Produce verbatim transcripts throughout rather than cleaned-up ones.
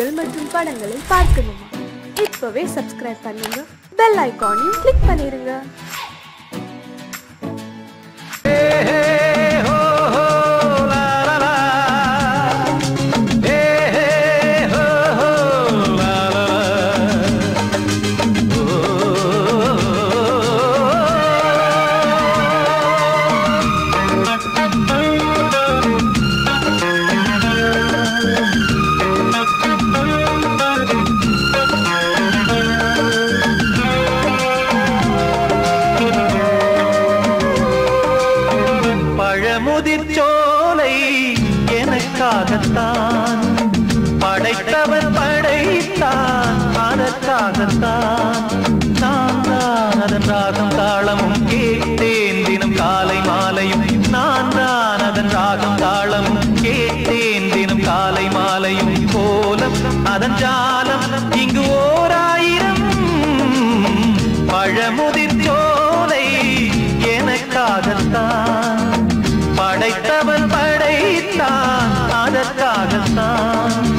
செய்திகள் மற்றும் படங்களை பார்க்கணுமா? இப்பவே சப்ஸ்கிரைப் பண்ணுங்க, பெல் ஐகானையும் கிளிக் பண்ணிருங்க. பழமுதிர்ச்சோலை எனக்காகத்தான் படைத்தவர் படைத்தான், அதற்காகத்தான் நான் தான் அதன் ராகம் தாளமும் கேட்டேன். தினம் காலை மாலையும் நான் தான் அதன் ராகம் தாளமும் கேட்டேன். தினம் காலை மாலையும் கோலம் அதன் ஜாலம் இங்கு ஓர் ஆயிரம். பழமுதிர்ச்சோலை எனக்காகத்தான் படைத்தவன் படைத்தான், அதற்காகத்தான்.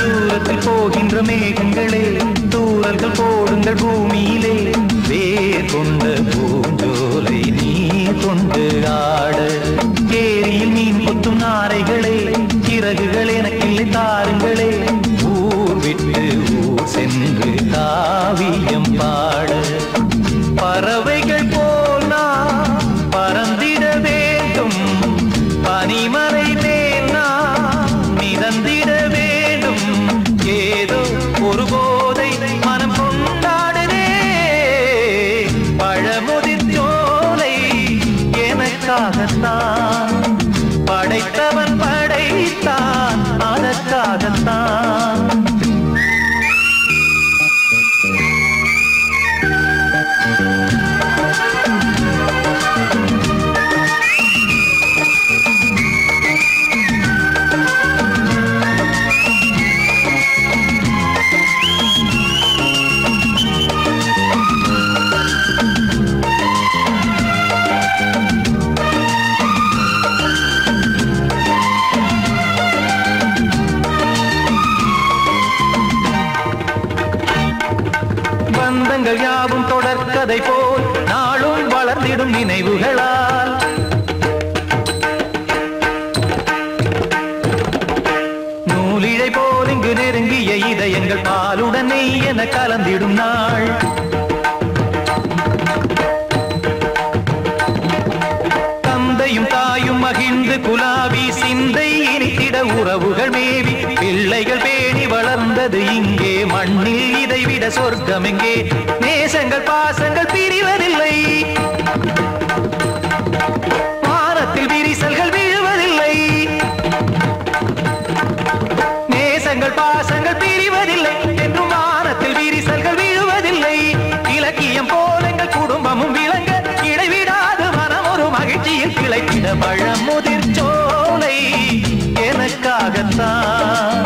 தூரத்தில் போகின்ற மேகங்களே, தூரல்கள் போடுங்கள் பூமியிலே. வேர் கொண்ட பூஞ்சோலை நீர் கொண்டு ஆட, ஏரியில் மீன் கொத்தும் நாரைகளே, இறகுகள் எனக்கில்லை தாருங்களே. ஊர் விட்டு ஊர் சென்று காவியம் பாட, பறவைகள் போல் நான் பறந்திட வேண்டும். பனிமலை மேல் நான் மிதந்திட ஒரு போதை மனம் கொண்டாடுதே. பழமுதிர்ச்சோலை எனக்காகத்தான் படைத்தவன் படைத்தான், அதற்காகத்தான். பந்தங்கள் யாவும் தொடர்கதை போல் நாளும் வளர்ந்திடும் நினைவுகளால், நூலிழை போல் இங்கு நெருங்கிய இதயங்கள் பாலுடனே என கலந்திடும் நாள். தந்தையும் தாயும் மகிழ்ந்து குலாவி சிந்தை இனித்திட உறவுகள் மேவி, பிள்ளைகள் பேணி வளர்ந்தது இங்கே மண்ணில். இதைவிட சொர்க்கம் எங்கே? நேசங்கள் பாசங்கள் பிரிவதில்லை, வானத்தில் விரிசல்கள் விழுவதில்லை. நேசங்கள் பாசங்கள் பிரிவதில்லை என்றும் வானத்தில் விரிசல்கள் விழுவதில்லை. இலக்கியம் போலங்கள் குடும்பமும் விளங்க இடைவிடாது மனம் ஒரு மகிழ்ச்சியில் கிளைத்திட. பழமுதிர்ச்சோலை எனக்காகத்தான்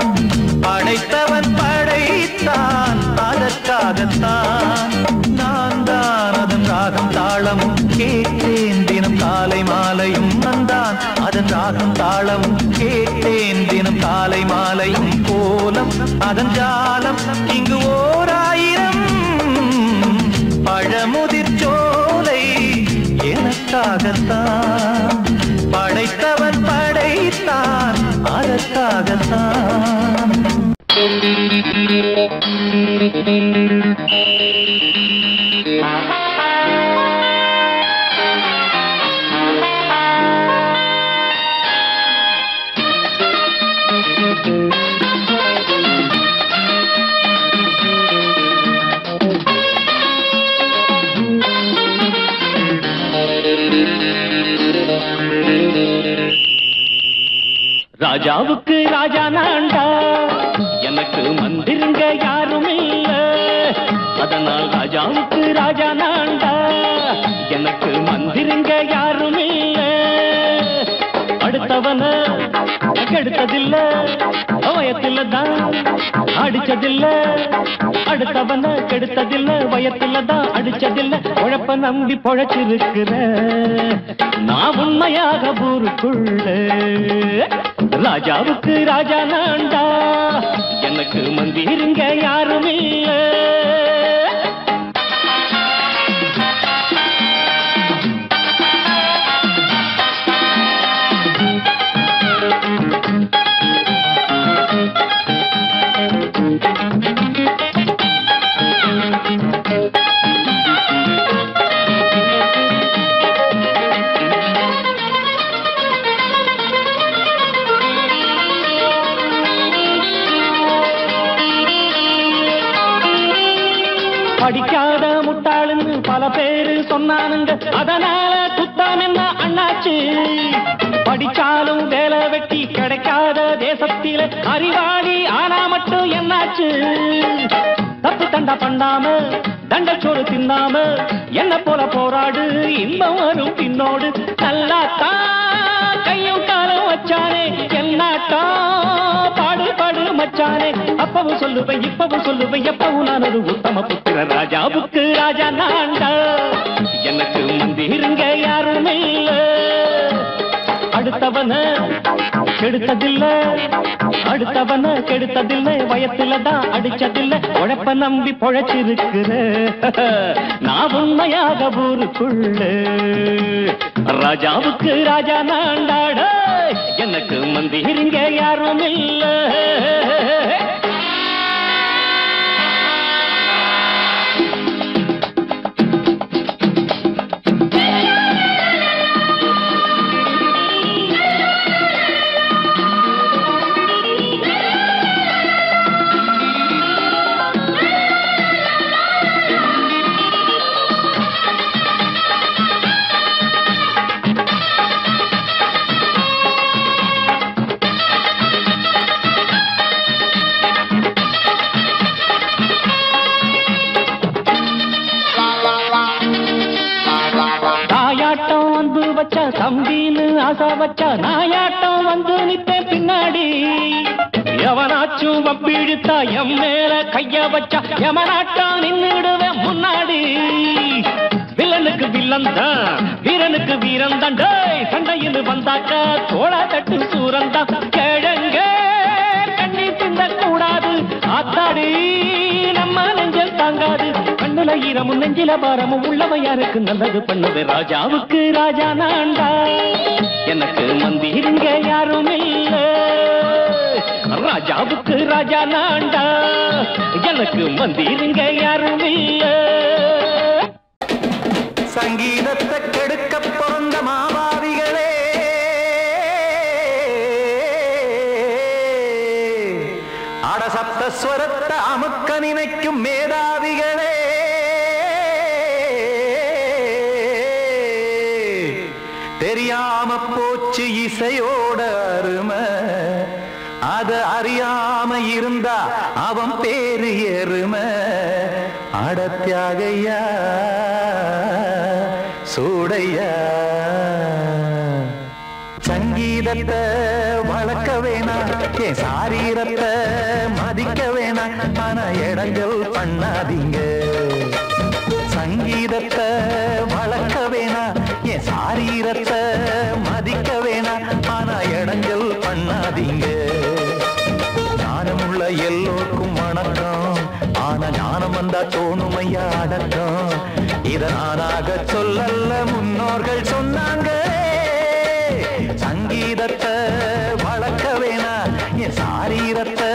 படைத்தவன் படைத்தான், அதற்காகத்தான் நான் தான் அதன் ராகம் தாளமும் கேட்டேன். தினம் காலை மாலையும் நான் தான் அதன் ராகம் தாளமும் கேட்டேன். தினம் காலை மாலையும் கோலம் அதன் ஜாலம் இங்கு ஓர் ஆயிரம். பழமுதிர்ச்சோலை எனக்காகத்தான் படைத்தவன் படைத்தான், அதற்காகத்தான். ராஜாவுக்கு ராஜா நான்டா, எனக்கு அதனால் ராஜாவுக்கு ராஜா நான்டா, எனக்கு மந்திரங்க யாரும் இல்ல, அடுத்தவன கெடுத்ததில்ல, வயத்தில தான் அடிச்சதில்ல, அடுத்தவன கெடுத்ததில்ல, வயத்தில தான் அடிச்சதில்ல, உழைப்ப நம்பி பொழைச்சிருக்கிற நான் உண்மையாக ஊருக்குள்ள ராஜாவுக்கு ராஜா நான்டா, எனக்கு மந்திரங்க யாரும் இல்ல. படிக்காத முட்டாளுன்னு பல பேரு சொன்னானுங்க, அதனால குத்தம் என்ன அண்ணாச்சி? படிச்சாலும் வேலை வெட்டி கிடைக்காத தேசத்தில அறிவாளி ஆனா மட்டும் என்னாச்சு? தப்பு தண்டை பண்ணாம தண்டச்சோறு தின்னாம என்ன போல போராடு, இன்பம் வரும் பின்னோடு. நல்லாத்தான் கையும் காலம் வச்சானே, என்னாட்டா பாடு பாடு மச்சானே. அப்பவும் சொல்லுவேன் இப்பவும் சொல்லுவேன், எப்பவும் நான் ஒரு உத்தம புத்திர, ராஜாவுக்கு ராஜா நான்டா, எனக்கு மந்திரங்க யாரும் இல்ல, அடுத்தவன கெடுத்ததில்ல, அடுத்தவன கெடுத்ததில்ல, வயத்தில தான் அடிச்சதில்ல, உழைப்ப நம்பி பொழைச்சிருக்கிற நான் உண்மையாக ஊருக்குள்ள ராஜாவுக்கு ராஜா நான்டாட, எனக்கு மந்திரங்க யாரும் இல்ல. தம்பின்னு ஆசா வச்சா நாயாட்டம் வந்து நித்தே பின்னாடி, எவனாச்சும் வம்பிழுத்தா எம் மேல கைய வச்சா எவனாட்டம் நின்னுடுவேன் முன்னாடி. வில்லனுக்கு வில்லன் தான் வீரனுக்கு வீரன் தான், சண்டையில் வந்தாக்கா தோளா தட்டு சூரன் தான். கேளுங்க கண்ணி பிந்த கூடாது, ஆத்தாடி நம்ம நெஞ்சல் தாங்காது, கண்ணுல ஈரமும் நெஞ்சில பாரமும் உள்ளவ யாருக்கு நல்லது பண்ணுது, ராஜாவுக்கு ராஜா நான்டா, எனக்கு மந்திரங்க யாரும் இல்ல, ராஜாவுக்கு ராஜா நான்டா, எனக்கு மந்திரங்க யாரும் இல்ல. சங்கீதத்தை கெடுக்க பிறந்த மாவாதிகளே, அடசப்தஸ்வரத்தை அமுக்க நினைக்கும் மேதாவிகளே, தெரியாம போச்சு இசையோட அருமை, அது அறியாம இருந்தா அவன் பேரு எருமை. அடத்தியாகையா சூடையா, சங்கீதத்தை வளர்க்க வேணாம், என் சாரீரத்தை மதிக்க வேணாம், ஆனா இடங்கள் பண்ணாதீங்க. சங்கீதத்தை வளர்க்க வேணாம், என் சாரீரத்தை மதிக்க வேணாம், ஆனா இடங்கள் பண்ணாதீங்க. ஞானம் உள்ள எல்லோருக்கும் வணக்கம், ஆனா ஞானம் வந்தா தோணுமையா அடக்கம். இத நானாக சொல்லல முன்னோர்கள் சொன்னாங்க, சங்கீதத்தை வளர்க்க வேணா, என் சாரீரத்தை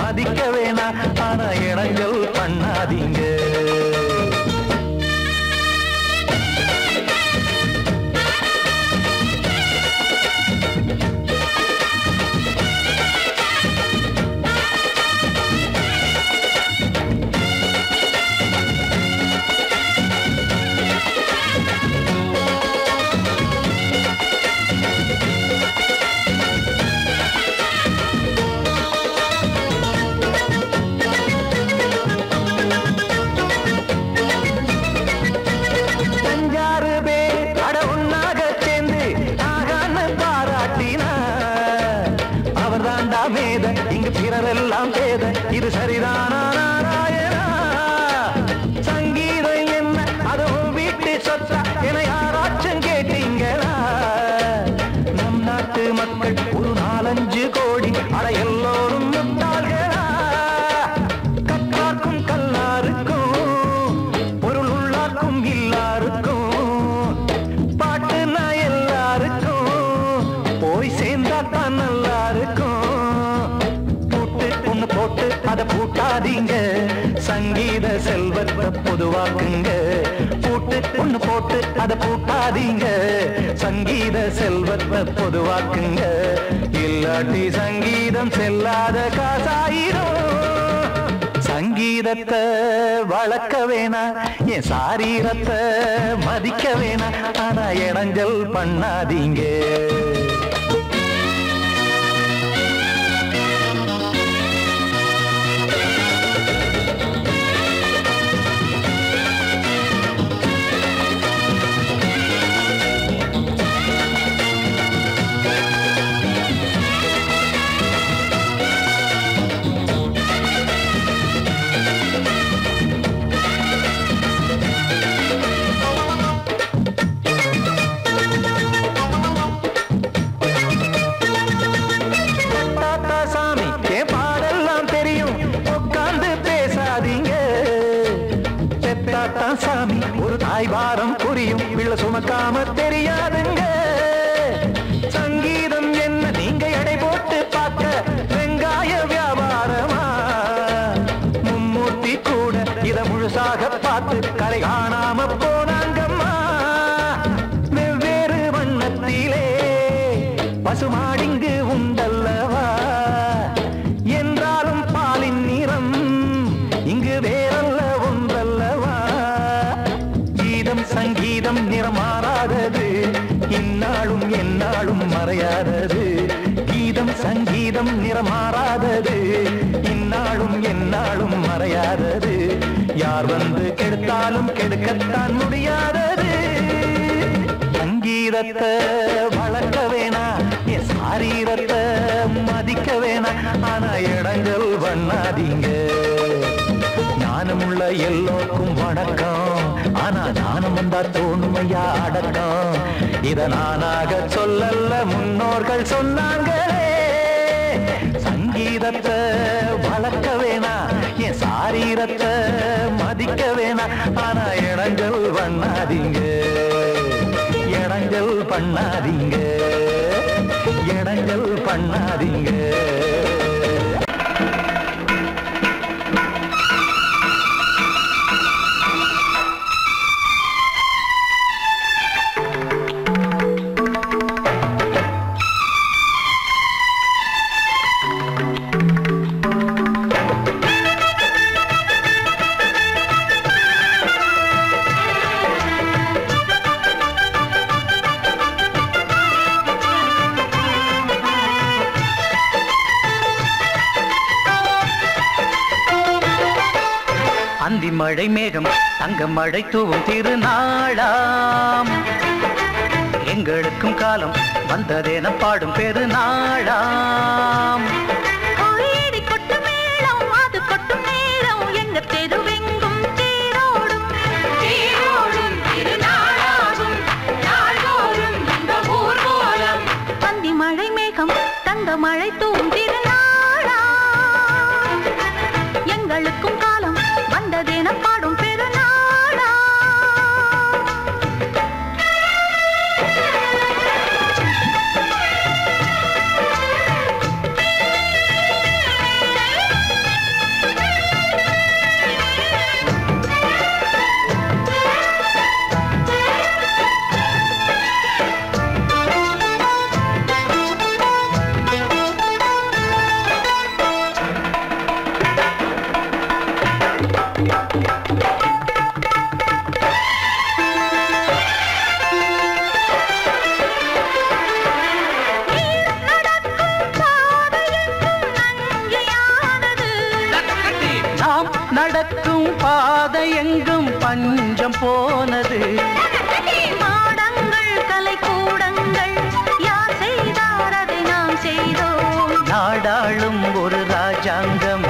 மதிக்க வேணா, ஆனா இடங்கள் பண்ணாதீங்க. பிறரெல்லாம் பேத இது சரிதானா நாராயணா சங்கீதம் என்ன அதுவும் வீட்டு சொத்தா என யாராச்சும் கேட்டீங்களா நம் நாட்டு மக்கள் ஒரு நாலஞ்சு கோடி அட எல்லோரும் முட்டாள்களா கற்றாக்கும் கல்லாருக்கும் பொருள் உள்ளாக்கும் எல்லாருக்கும் பாட்டுனா எல்லாருக்கும் போய் சேர்ந்தா தான் நல்லா இருக்கும் பூட்டாதீங்க சங்கீத செல்வத்தை பொதுவாக்குங்க பூட்டு பொண்ணு போட்டு அதை பூட்டாதீங்க சங்கீத செல்வத்தை பொதுவாக்குங்க இல்லாட்டி சங்கீதம் செல்லாத காசாயிரும் சங்கீதத்தை வளர்க்க வேணா என் சாரீரத்தை மதிக்க வேணா ஆனா இடைஞ்சல் பண்ணாதீங்க சாமி ஒரு தாய் பாரம் புரியும் பிள்ளை சுமக்காம தெரியாதுங்க சங்கீதம் என்ன நீங்க எடை போட்டு பார்க்க வெங்காய வியாபாரமா மும்மூர்த்தி கூட இத முழுசாக பார்த்து கலை காணாம போனாங்கம்மா வெவ்வேறு வண்ணத்திலே பசுமாடிங்கு உண்டல்லவா என்றாலும் பாலின் நிறம் இங்கு வேறல்ல சங்கீதம் நிறமாறாதது இந்நாளும் எந்நாளும் மறையாதது கீதம் சங்கீதம் நிறமாறாதது இந்நாளும் எந்நாளும் மறையாதது யார் வந்து கெடுத்தாலும் கெடுக்கத்தான் முடியாதது சங்கீதத்தை வளர்க்க வேணா என் சாரீரத்தை மதிக்க வேணா ஆனா இடங்கள் பண்ணாதீங்க ஞானமுள்ள எல்லோருக்கும் வணக்கம் ஆனா ஞானம் வந்தா தோணுமையா அடக்கம் இத நானாக சொல்லல்ல முன்னோர்கள் சொன்னாங்களே சங்கீதத்தை வளர்க்க வேணா என் சாரீரத்தை மதிக்க வேணா ஆனா இடங்கள் பண்ணாதீங்க இடங்கள் பண்ணாதீங்க இடங்கள் பண்ணாதீங்க அந்தி மழை மேகம் தங்க மழை தூவும் திருநாளாம் எங்களுக்கும் காலம் வந்ததேன பாடும் பெருநாளாம் அந்தி மழை மேகம் தங்க மழை தூவும் திருநாளாம் எங்களுக்கும் காலம் வந்ததேன பாடும் பெருநாளா நடக்கும் பாதை எங்கும் பஞ்சம் போனது மாடங்கள் கலைக்கூடங்கள் யார் செய்தார் அதை நாம் செய்தோம் நாடாளும் ஒரு ராஜ்யம் ராஜாங்கம்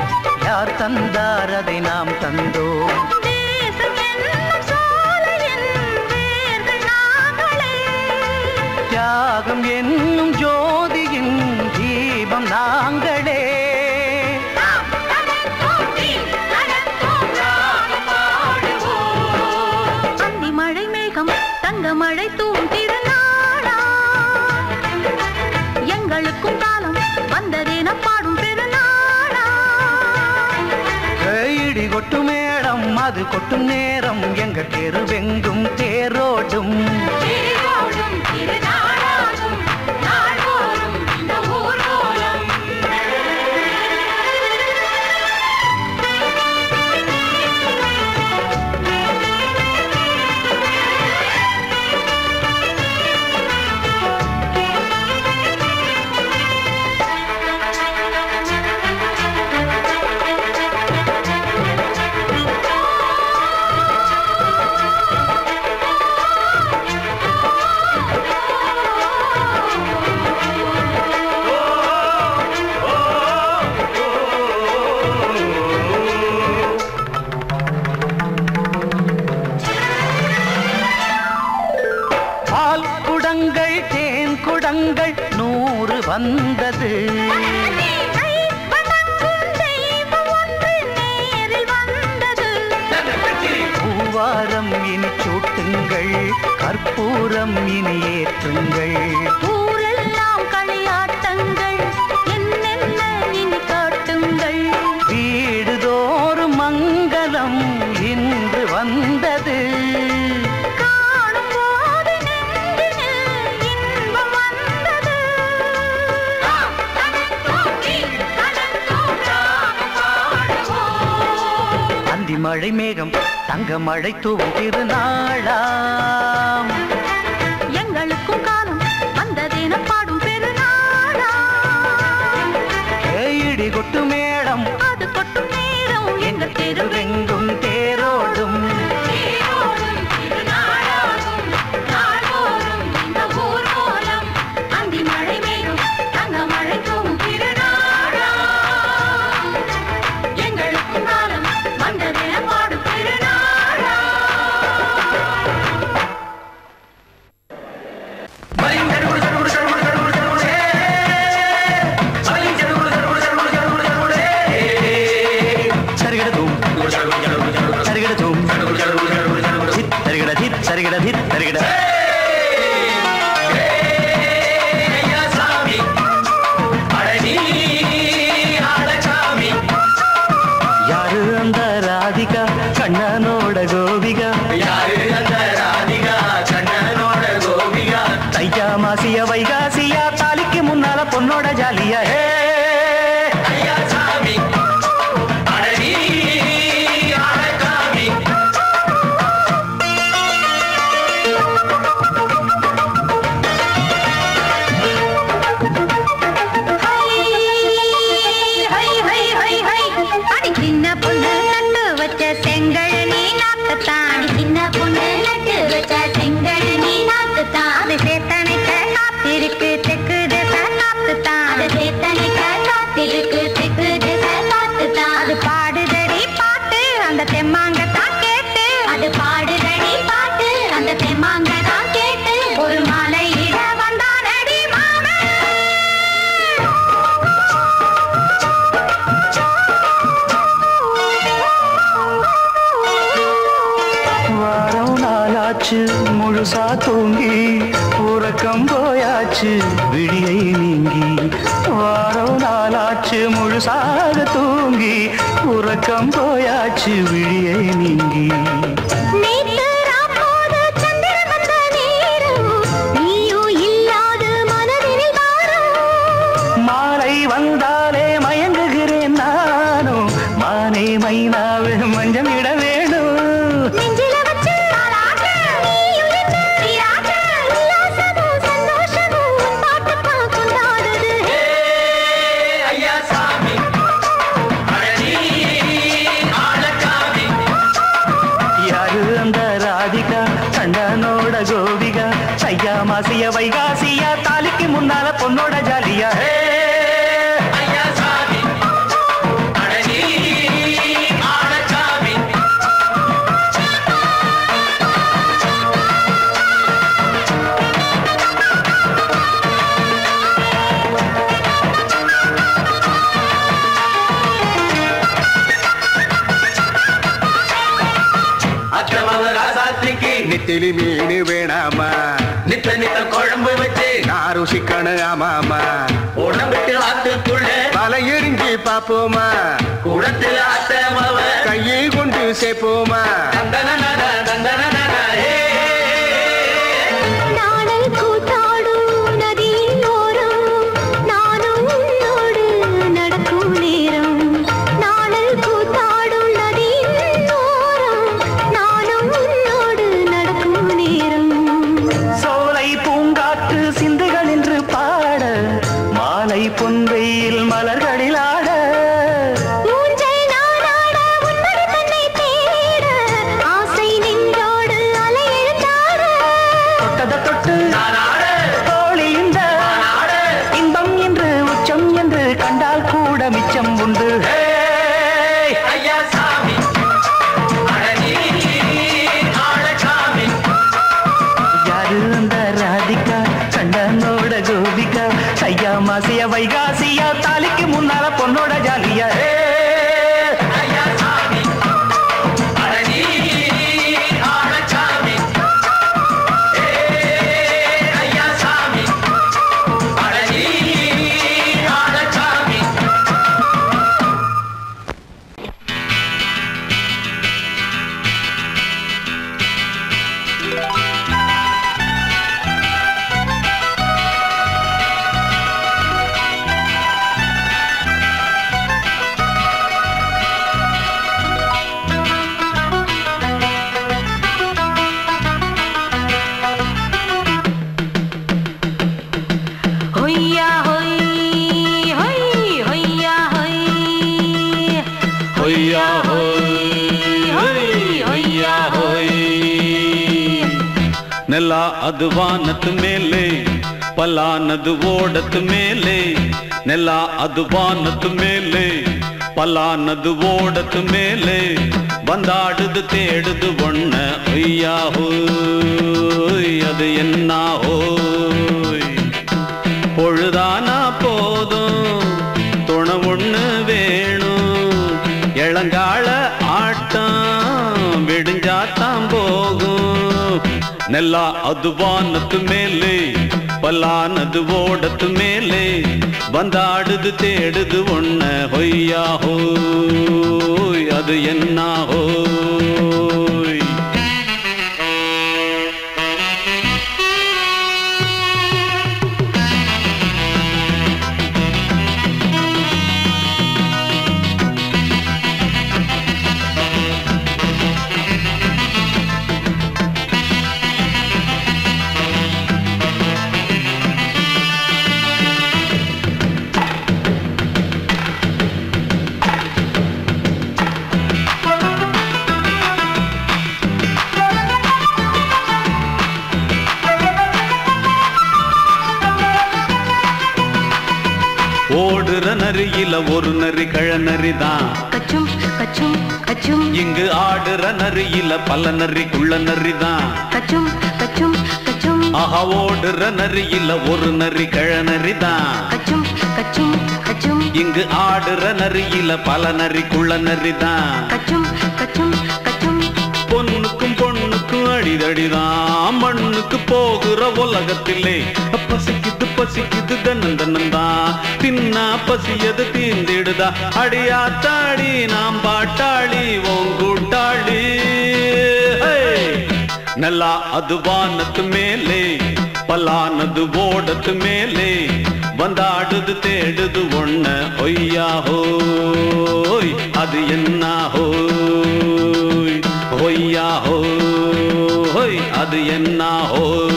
யார் தந்தார் அதை நாம் தந்தோம். தியாகம் என்னும் ஜோதியின் தீபம் நாங்களே. அந்தி மழை மேகம் தங்க மழை தூண் திருநாளா எங்களுக்கும் காலம் வந்ததேன பாடும் பெருநாளா. இடி கொட்டும் மேடம் அது கொட்டும் நேரம் எங்க தெருவெங்கும் தேரோடும். நூறு வந்தது பூவாரம் இனி சூட்டுங்கள் கற்பூரம் இனி ஏற்றுங்கள். ஊரெல்லாம் களியாட்டங்கள் என்னென்ன இனி காட்டுங்கள். வீடுதோறும் மங்களம் இன்று வந்தது. மழை மேகம் தங்க மழை தூவும் திருநாளாம் எங்களுக்கும் காலம் வந்ததேன பாடும் பெருநாளாம். இடி கொட்டு மேடம் அது கொட்டும் நேரம் எங்கள் தெருவெங்கும் தேரோடும். முழுசா தூங்கி உறக்கம் போயாச்சு விடியை நீங்கி. வாரம் நாளாச்சு முழுசாக தூங்கி உறக்கம் போயாச்சு விடியை நீங்கி. மாலை வந்தாலே மயங்குகிறேன் நானும். மானை மைனாவே மஞ்சம் இட வேணும். மாசிய வைகாசியா தாலிக்கு முன்னால பொண்ணோட ஜாலியா. நித்திலி மீனு வேணாமா நித்த நித்த குழம்பு வச்சு நான் ருசிக்கணும் ஆமாமா உடம்பிட்டு ஆத்துக்குள்ள பல எரிஞ்சு பாப்போமா குடத்தில் ஆத்தமாவ கையை கொண்டு சேர்ப்போமா தந்தனனா தந்தனனா ஏ वानत मेले पलानद ओडत मेले नेला अदवानत मेले पलानद ओडत मेले बंदाडुद तेडुद वन्न ओय्या होय अद एन्ना होय पोळुदाना पोदुम तुण ओन्नु वेणुम एळंगाळ आट्टम विडिंजाताम पोगुम नेला अदवानत मेले पलानद ओडत मेले बंदाडुद तेडुद ओन्न होय्या होय अद एन्ना होय नरियिल ओरु नरि कळनरिदान कचुम कचुम कचुम इंग आडर नरियिल पल नरि कुल्ल नरिदान कचुम कचुम कचुम आहा ओडर नरियिल ओरु नरि कळनरिदान कचुम कचुम कचुम इंग आडर नरियिल पल नरि कुल्ल नरिदान कचुम कचुम कचुम பொண்ணுக்கும் பொண்ணுக்கும் அடிதடிதான் மண்ணுக்கு போகுற உலகத்திலே பசிக்குது பசிக்குது தன்னந்தன்னந்தான் தின்னா பசியது தீந்திடுதா அடியாத்தாடி நாம் பாட்டாளி ஓங்கூட்டாளி நல்லா அதுவானத்து மேலே பலானது ஓடத்து மேலே வந்தாடுது தேடுது ஒண்ண ஒய்யா ஹோய் அது என்னா ஹோய் होया हो होय अद एन्ना होय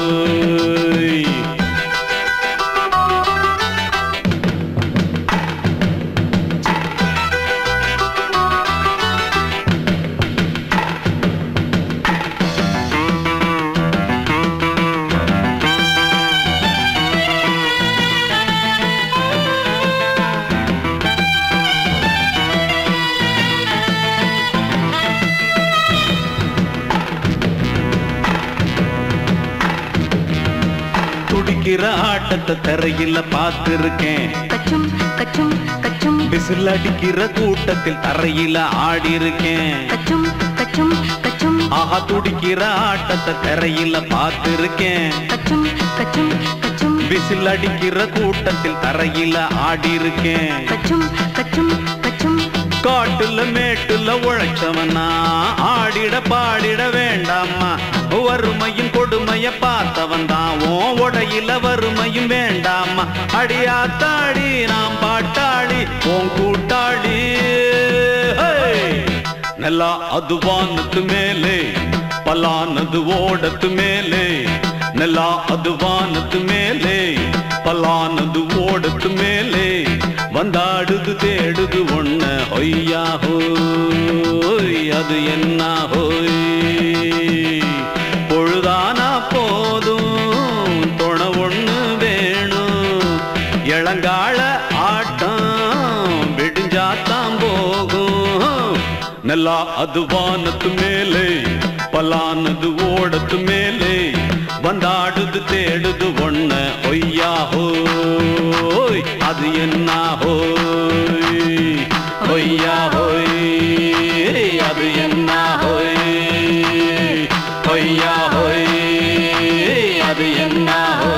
ஆட்டத்தை தரையில பார்த்திருக்கேன் கச்சும் கச்சும் கச்சும் விசில் அடிக்கிற கூட்டத்தில் தரையில ஆடி இருக்கேன் கச்சும் கச்சும் கச்சும் आहा तुड़िक्किर आट्टत्तै करैयिल पात्तिरुक्केन कच्चम कच्चम कच्चम विसिल अडिक्किर कूट्टत्तिल तरैयिल आडिरुक्केन कच्चम कच्चम कच्चम काट्टुल मेट्टुल उळैच्चवना आडिड पाडिड वेंडाम्मा वरुमैयिन कोडुमैय पार्त्तवन तान ओ उडैयिल वरुमैयिन वेंडाम्मा अडियात्ताडी नाम पाट्टाडी ओन कूट्टाडी नला अदवानत मेले पलानद ओडत मेले नला अदवानत मेले पलानद ओडत मेले वंदाडुदु तेडुदु ओन्ना होय्या होय अदु एन्ना होय पोळुदाना पोदुम तोण ओन्नु वेणु एळंगाळ नला अदवानत मेले पलानद ओडत मेले वंदाडुदु तेडुदु ओन्ना होय्या होय अदु एन्ना होय होय्या होय अदु एन्ना होय होय्या होय अदु एन्ना होय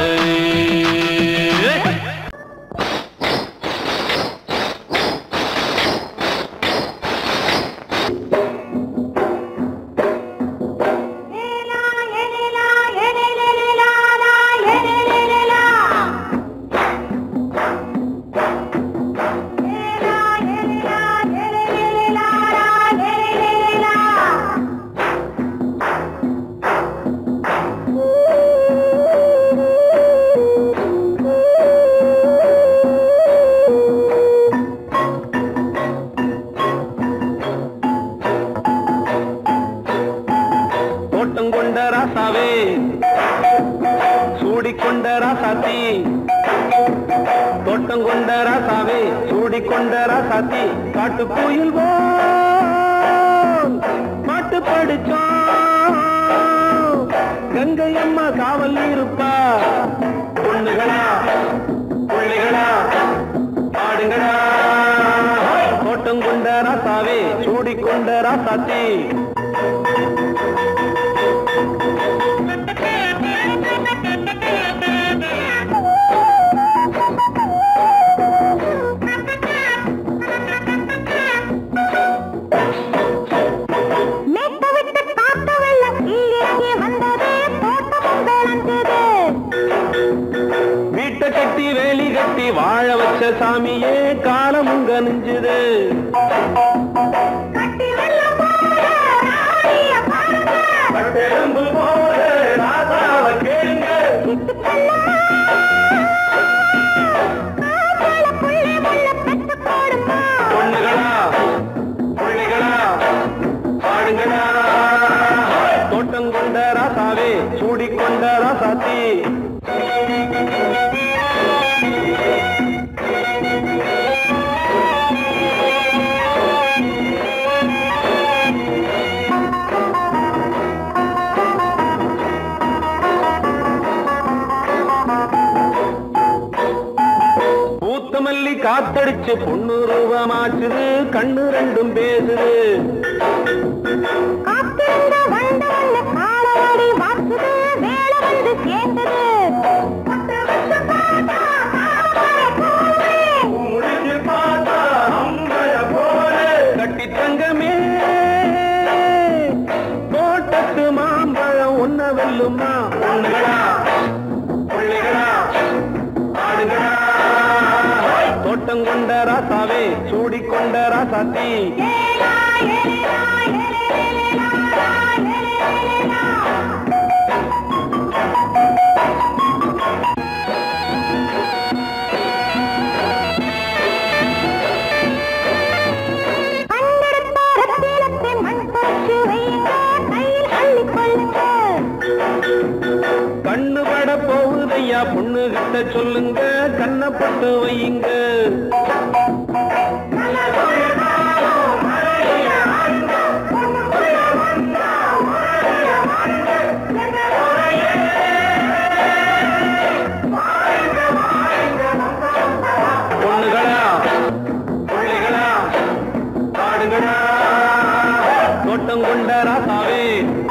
तोटंगुंडा रासावे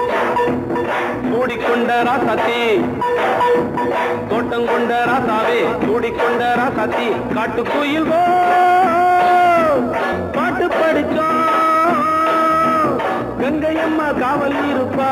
रासाती तोटंगोंड रासावे तूड़कोंड रासाती काटुकुईल वो पाट पड़का गंगयम्मा कावल नीरुपा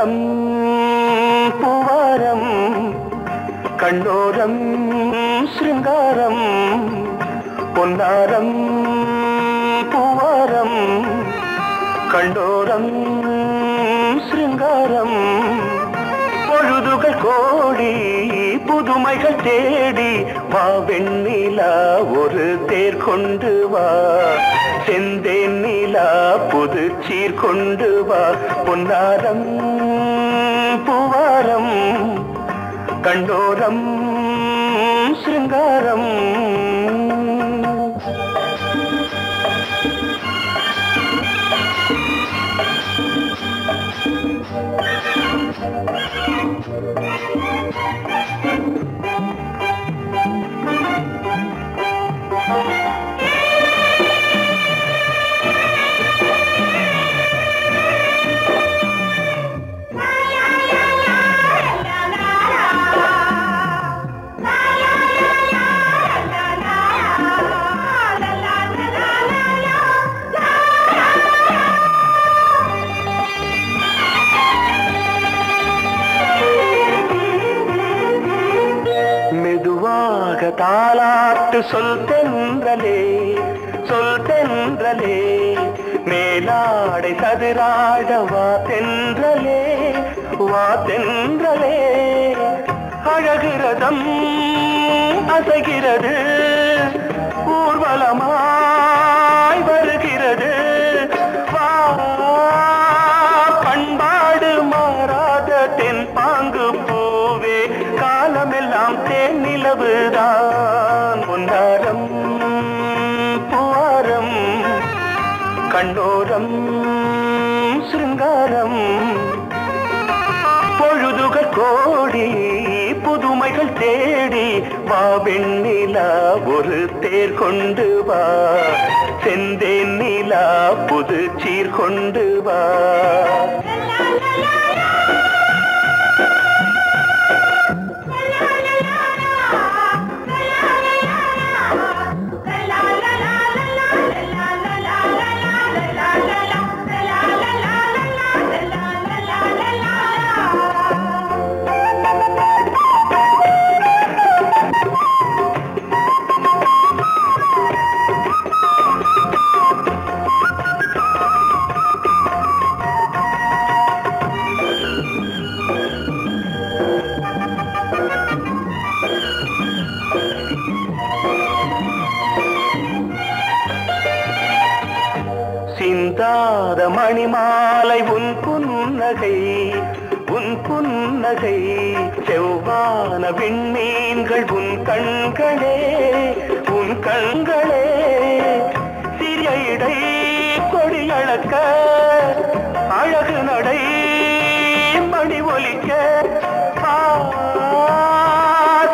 கண்ணோரம் பூவாரம் கண்ணோரம் ஸ்ருங்காரம் பொன்னாரம் பூவாரம் கண்ணோரம் ஸ்ருங்காரம் பொழுதுகள் கோடி புதுமைகள் தேடி வா வெண்ணிலா ஒரு தேர் கொண்டு வா செந்தேன் நிலா புது சீர் கொண்டு வா பொன்னாரம் பூவாரம் கண்ணோரம் சிருங்காரம் தாலாட்டு சொல் தென்றலே சொல் தென்றலே மேலாடை சதுராட வா தென்றலே வா தென்றலே அழகிறதம் அசைகிறது ஊர்வலமாய் வருகிறது வா பண்பாடு மாறாத தென் பாங்கு பூவே காலமெல்லாம் தேன் நிலவுதான் கண்ணோரம் சிருங்காரம் பொழுதுகள் கோடி புதுமைகள் தேடி வா வெண்ணிலா ஒரு தேர் கொண்டு வா செந்தேன் நிலா புது சீர் கொண்டு வா சிந்தார மணிமாலை உன் புன்னகை உன் புன்னகை செவ்வான விண்மீன்கள் உன் கண்களே உன் கண்களே சிறிய இடை கொடி அளக்க அழகு நடை மணி ஒலிக்க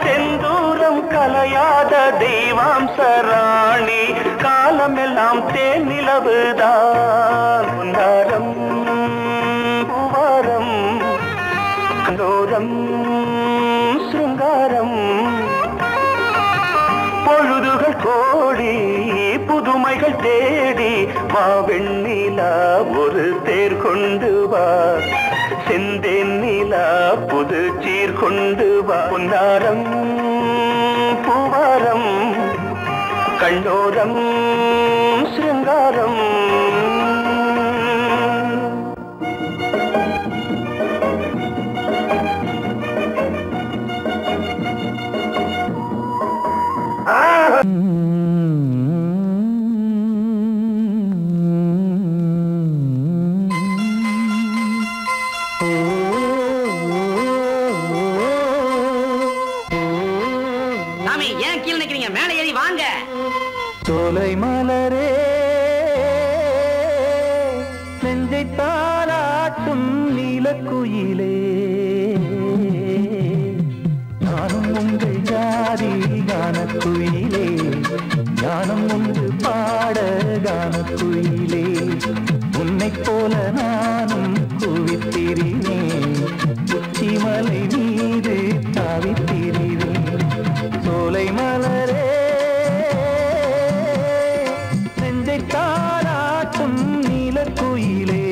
செந்தூரம் கலையாத தெய்வாம்சராணி காலமெல்லாம் தேன் நிலவுதான் பொன்னாரம் பூவாரம் கண்ணோரம் சிருங்காரம் பொழுதுகள் கோடி புதுமைகள் தேடி வா வெண்ணிலா ஒரு தேர் கொண்டு வா செந்தேன் நிலா புது சீர் கொண்டு வா பொன்னாரம் பூவாரம் கண்ணோரம் சிருங்காரம் மேல ஏறி வாங்க சோலை மலரே செஞ்சை தாராட்டும் நீலக்குயிலே நானும் உண்டு ஜாதி கானக்குயிலே ஞானம் உண்டு பாட கானக்குயிலே உன்னை போல நானும் குவித்திரினே உச்சிமலை மீது தாவித்திரினே சோலை மலரே தாராட்டும் நீலக்குயிலே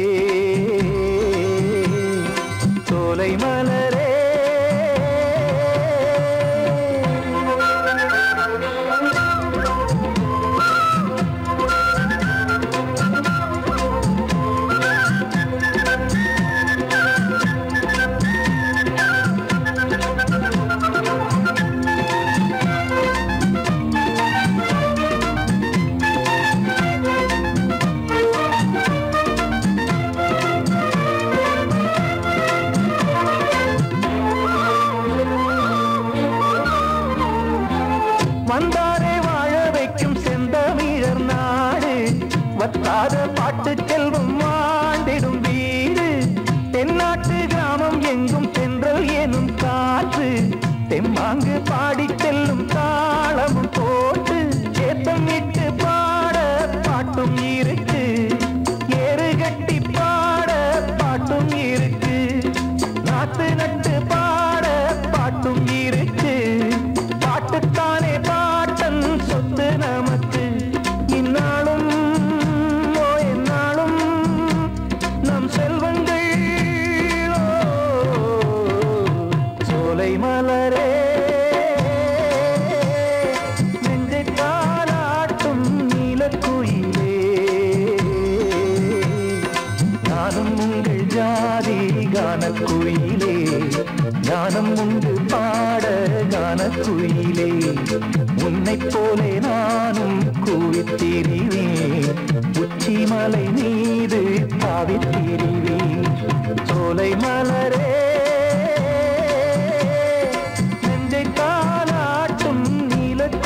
வந்தாரே வாழ வைக்கும் செந்தமிழர் நாடு, வற்றாத பாட்டு செல்வம் ஆண்டிடும் வீடு, தென்னாட்டு கிராமம் எங்கும் தென்றல் எனும் காற்று, தெம்மாங்கு பாடி செல்லும் தாளமும் போட்டு சேத்தம் இட்டு பாட பாட்டும் இருக்கு, ஏறு கட்டி பாட பாட்டும் இருக்கு, நாட்டு நட்டு பாட பாட்டும் இருக்கு, பாட்டுத்தானே பாட்டன் சொத்து நமக்கு இந்நாளும் ஓ என்னாலும் நம் செல்வங்கள் சோலை மலரே நெஞ்சைத்தாலாட்டும் நீலக்குயிலே நானும் உங்கள் ஜாதி கானக்குயிலே ஞானம் உண்டு பாட கானக்குயிலே உன்னைப் போலே நானும் கூவித்திரிவேன் உச்சி மலை மீது பாவித்திரிவேன் சோலை மலரே நெஞ்சைத்தாலாட்டும் நீலக்குயிலே.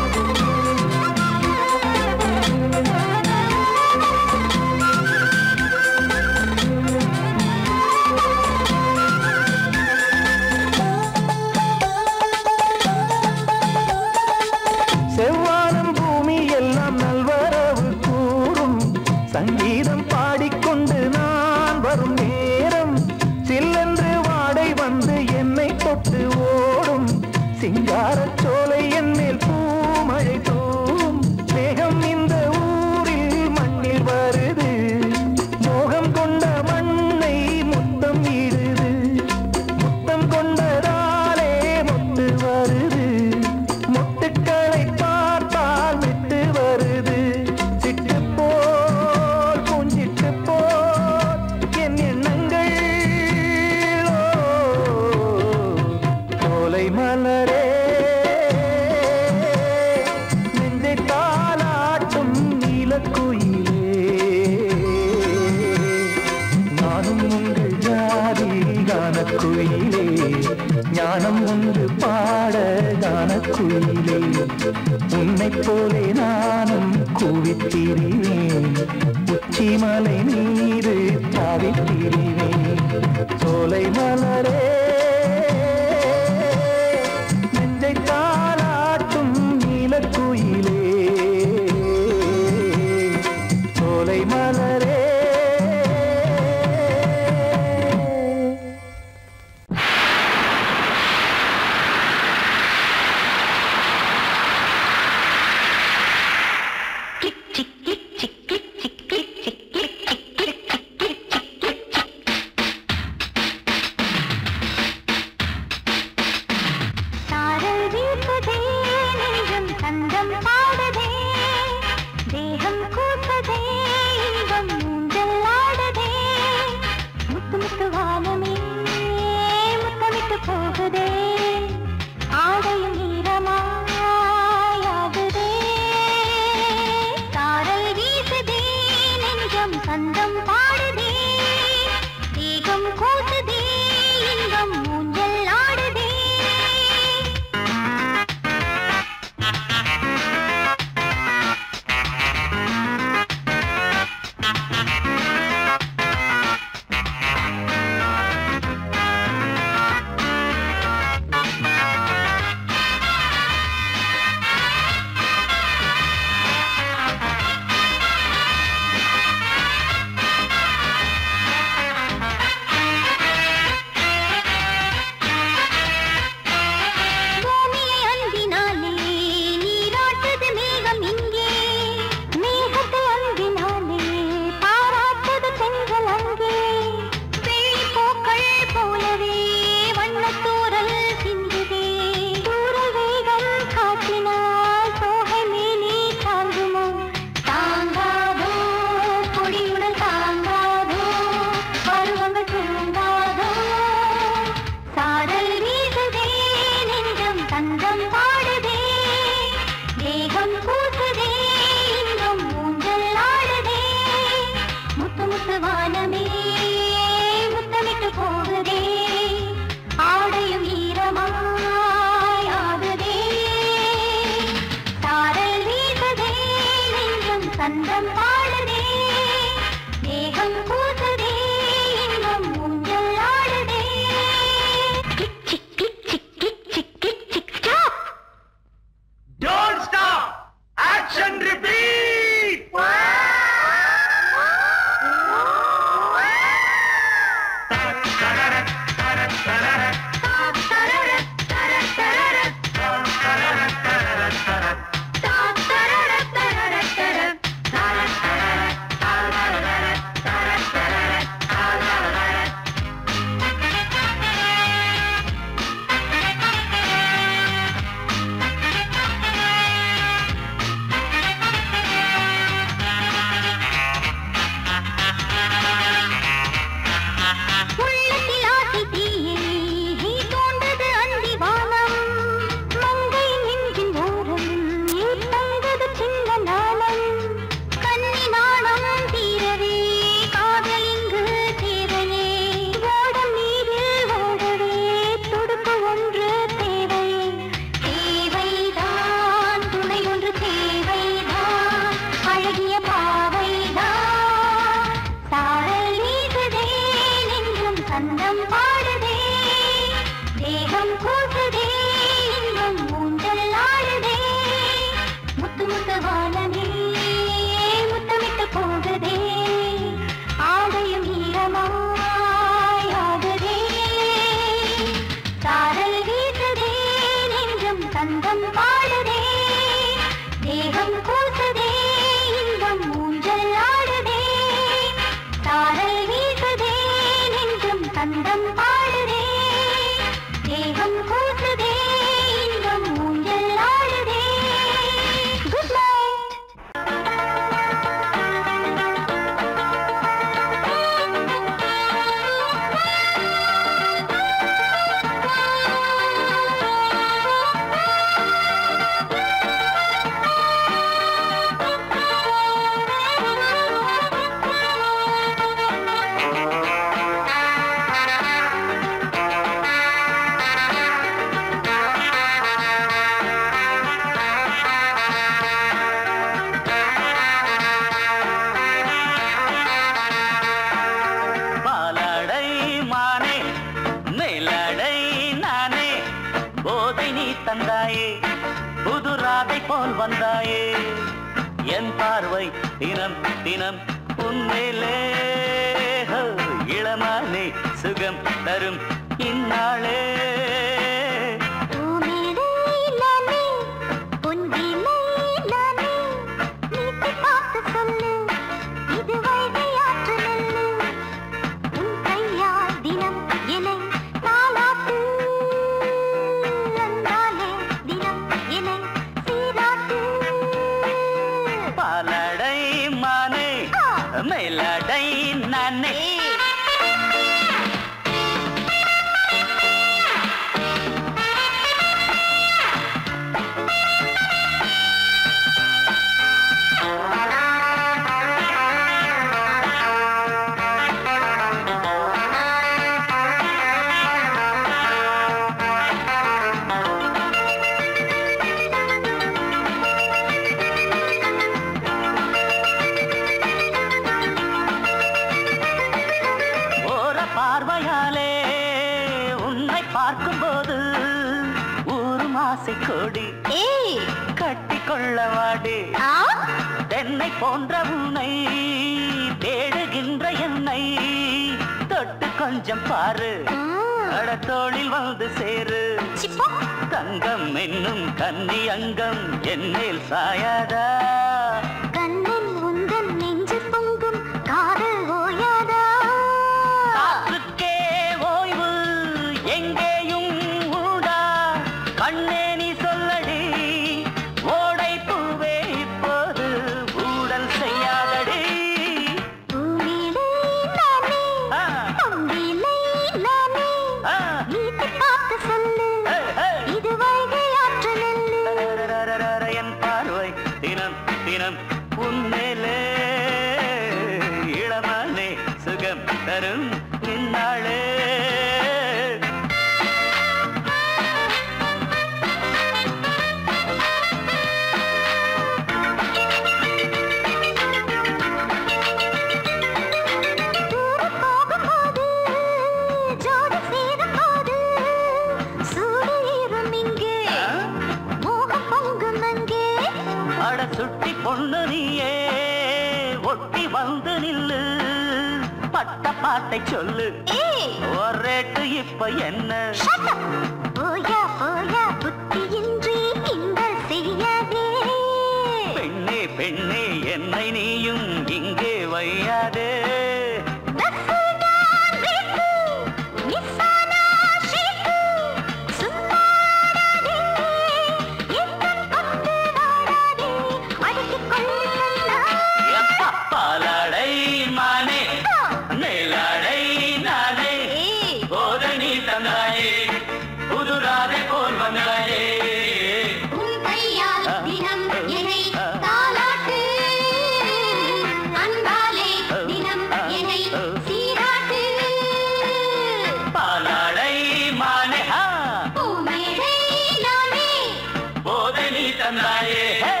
तंदाये है।